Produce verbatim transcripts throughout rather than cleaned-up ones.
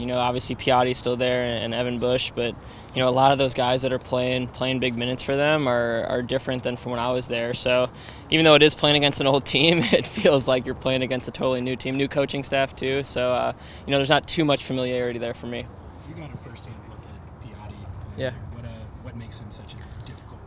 You know, obviously Piatti's still there and Evan Bush, but you know, a lot of those guys that are playing playing big minutes for them are, are different than from when I was there. So even though it is playing against an old team, it feels like you're playing against a totally new team, new coaching staff too. So uh, you know, there's not too much familiarity there for me. You got a first-hand look at Piatti. Yeah. What uh, what makes him such a difficult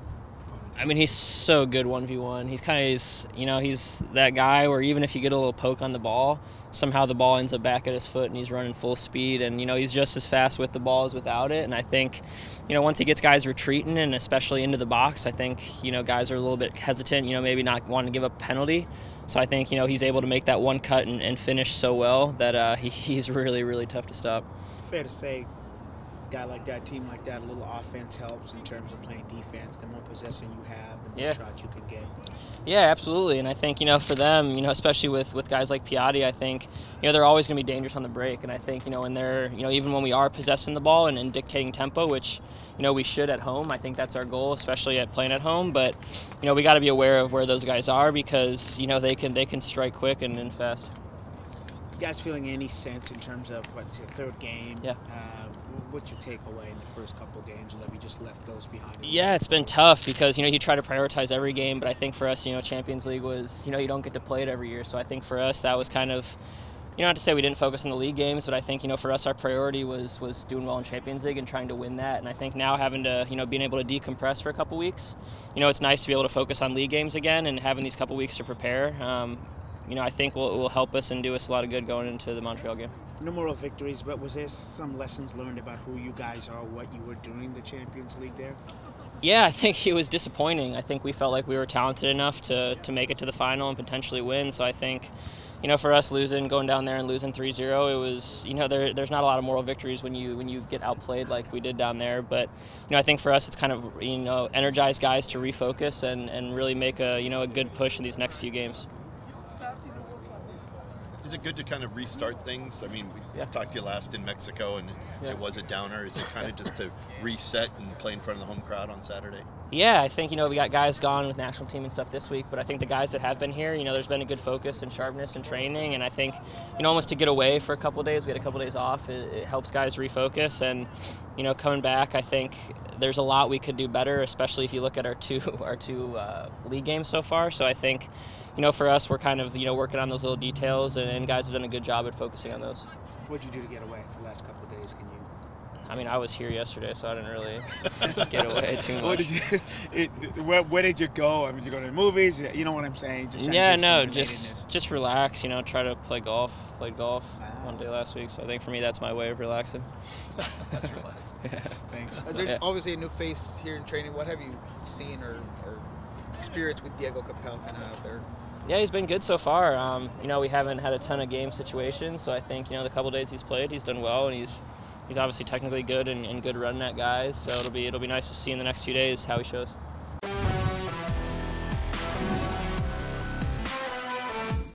opponent? I mean, he's so good one v one. He's kind of, he's, you know, he's that guy where even if you get a little poke on the ball, somehow the ball ends up back at his foot and he's running full speed. And, you know, he's just as fast with the ball as without it. And I think, you know, once he gets guys retreating and especially into the box, I think, you know, guys are a little bit hesitant, you know, maybe not wanting to give up a penalty. So I think, you know, he's able to make that one cut and, and finish so well that uh, he, he's really, really tough to stop. It's fair to say, guy like that, team like that, a little offense helps in terms of playing defense. The more possession you have, the more yeah. shots you can get. Yeah, absolutely. And I think, you know, for them, you know, especially with with guys like Piatti, I think, you know, they're always going to be dangerous on the break. And I think, you know, when they're, you know, even when we are possessing the ball and, and dictating tempo, which, you know, we should at home. I think that's our goal, especially at playing at home. But, you know, we got to be aware of where those guys are because, you know, they can they can strike quick and, and fast. You guys feeling any sense in terms of what's your third game? Yeah. Uh, what's your takeaway in the first couple of games, and have you just left those behind? Yeah, it's been tough because, you know, you try to prioritize every game, but I think for us, you know, Champions League was, you know, you don't get to play it every year. So I think for us that was kind of, you know, not to say we didn't focus on the league games, but I think, you know, for us our priority was was doing well in Champions League and trying to win that. And I think now having to, you know, being able to decompress for a couple weeks, you know, it's nice to be able to focus on league games again and having these couple weeks to prepare. Um, you know, I think will will help us and do us a lot of good going into the Montreal game. No moral victories, but was there some lessons learned about who you guys are, what you were doing the Champions League there? Yeah, I think it was disappointing. I think we felt like we were talented enough to, to make it to the final and potentially win. So I think, you know, for us losing, going down there and losing three zero, it was, you know, there, there's not a lot of moral victories when you when you get outplayed like we did down there. But, you know, I think for us it's kind of, you know, energize guys to refocus and, and really make a, you know, a good push in these next few games. Is it good to kind of restart things? I mean, we yeah. talked to you last in Mexico, and yeah. it was a downer. Is it kind of just to reset and play in front of the home crowd on Saturday? Yeah, I think, you know, we got guys gone with national team and stuff this week, but I think the guys that have been here, you know, there's been a good focus and sharpness and training, and I think, you know, almost to get away for a couple of days, we had a couple of days off, it, it helps guys refocus, and, you know, coming back, I think there's a lot we could do better, especially if you look at our two our two uh, league games so far. So I think, you know, for us, we're kind of, you know, working on those little details, and, and guys have done a good job at focusing on those. What'd you do to get away for the last couple of days? Can you? I mean, I was here yesterday, so I didn't really get away too much. What did you, it, where, where did you go? I mean, did you go to the movies? You know what I'm saying? Just yeah, no, just just relax. You know, try to play golf. Played golf wow. one day last week, so I think for me that's my way of relaxing. That's relaxing. Yeah. Thanks. There's yeah. obviously a new face here in training. What have you seen or, or experienced with Diego Capel kind of out there? Yeah, he's been good so far. Um, you know, we haven't had a ton of game situations, so I think, you know, the couple days he's played, he's done well, and he's. He's obviously technically good and, and good run at guys, so it'll be it'll be nice to see in the next few days how he shows.